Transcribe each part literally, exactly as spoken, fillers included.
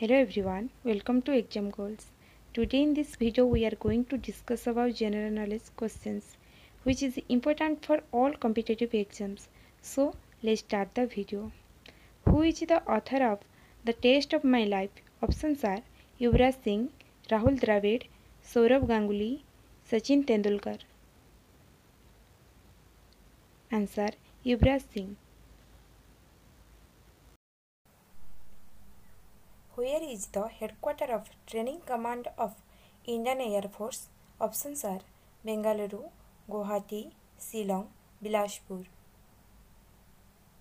Hello everyone, welcome to Exam Goals. Today in this video we are going to discuss about general knowledge questions, which is important for all competitive exams. So let's start the video. Who is the author of The Taste of My Life? Options are Yuvraj Singh, Rahul Dravid, Sourav Ganguly, Sachin Tendulkar. Answer Yuvraj Singh. Where is the headquarters of Training Command of Indian Air Force? Options are Bengaluru, Guwahati, Shillong, Bilaspur.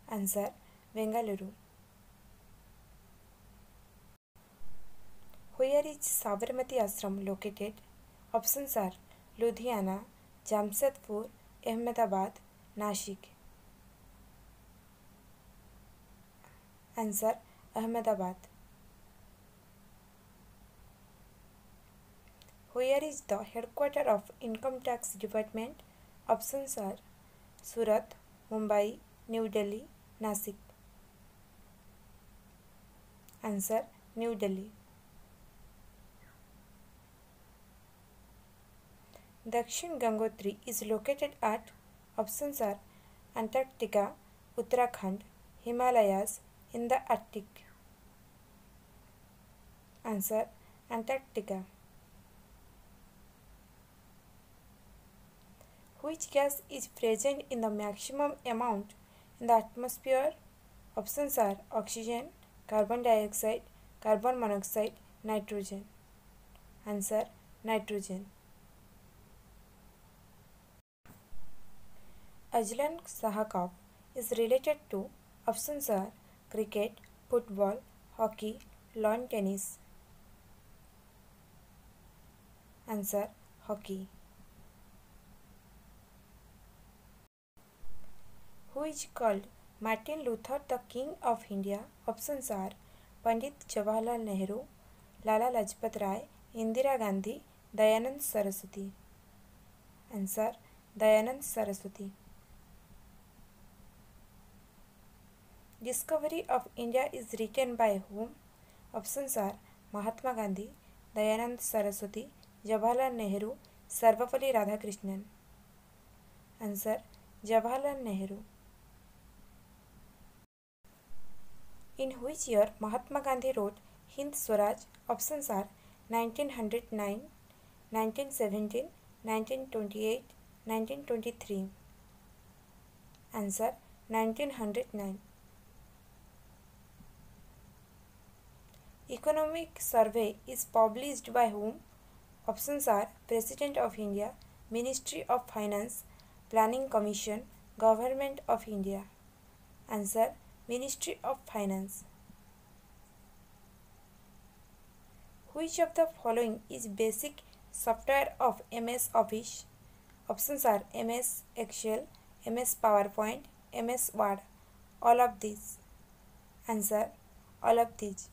Answer Bengaluru. Where is Sabarmati Ashram located? Options are Ludhiana, Jamshedpur, Ahmedabad, Nashik. Answer Ahmedabad. Where is the headquarters of Income Tax Department? Options are Surat, Mumbai, New Delhi, Nasik. Answer New Delhi. Dakshin Gangotri is located at, options are Antarctica, Uttarakhand, Himalayas, in the Arctic. Answer Antarctica. Which gas is present in the maximum amount in the atmosphere? Options are oxygen, carbon dioxide, carbon monoxide, nitrogen. Answer nitrogen. Azlan Shah Cup is related to, options are cricket, football, hockey, lawn tennis. Answer hockey. Who is called Martin Luther the King of India? Options are Pandit Jawaharlal Nehru, Lala Lajpat Rai, Indira Gandhi, Dayanand Saraswati. Answer Dayanand Saraswati. Discovery of India is written by whom? Options are Mahatma Gandhi, Dayanand Saraswati, Jawaharlal Nehru, Sarvapalli Radhakrishnan. Answer Jawaharlal Nehru. In which year Mahatma Gandhi wrote Hind Swaraj? Options are nineteen oh nine, nineteen seventeen, nineteen twenty-eight, nineteen twenty-three. Answer nineteen oh nine. Economic survey is published by whom? Options are President of India, Ministry of Finance, Planning Commission, Government of India. Answer Ministry of Finance. Which of the following is basic software of M S Office? Options are M S Excel, M S PowerPoint, M S Word. All of these. Answer all of these.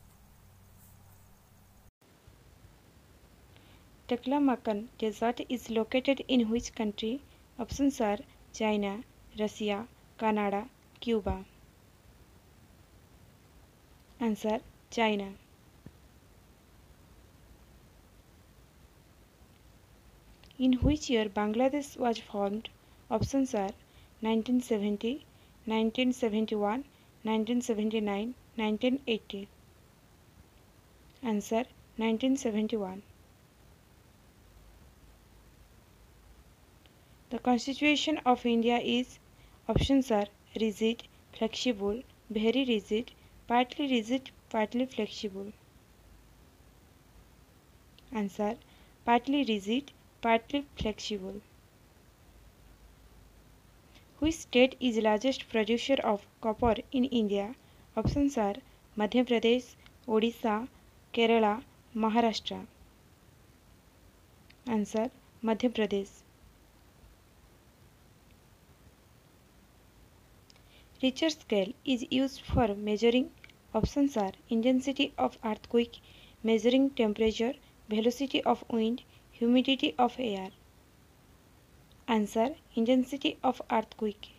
Taklamakan Desert is located in which country? Options are China, Russia, Canada, Cuba. Answer China. In which year Bangladesh was formed? Options are nineteen seventy, nineteen seventy-one, nineteen seventy-nine, nineteen eighty. Answer nineteen seventy-one. The Constitution of India is, options are rigid, flexible, very rigid, partly rigid, partly flexible. Answer partly rigid, partly flexible. Which state is largest producer of copper in India? Options are Madhya Pradesh, Odisha, Kerala, Maharashtra. Answer Madhya Pradesh. Richter scale is used for measuring, options are intensity of earthquake, measuring temperature, velocity of wind, humidity of air. Answer intensity of earthquake.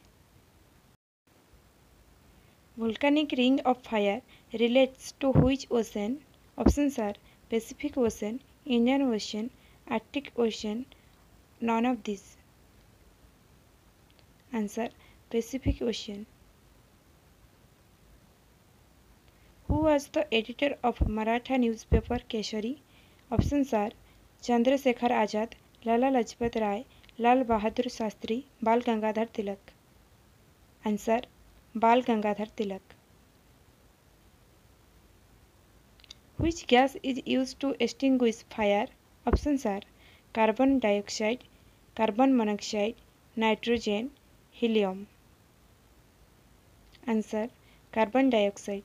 Volcanic ring of fire relates to which ocean? Options are Pacific Ocean, Indian Ocean, Arctic Ocean, none of these. Answer, Pacific Ocean. Who was the editor of Maratha newspaper Kesari? Options are Chandrasekhar Azad, Lala Lajpat Rai, Lal Bahadur Shastri, Bal Gangadhar Tilak. Answer, Bal Gangadhar Tilak. Which gas is used to extinguish fire? Options are carbon dioxide, carbon monoxide, nitrogen, helium. Answer, carbon dioxide.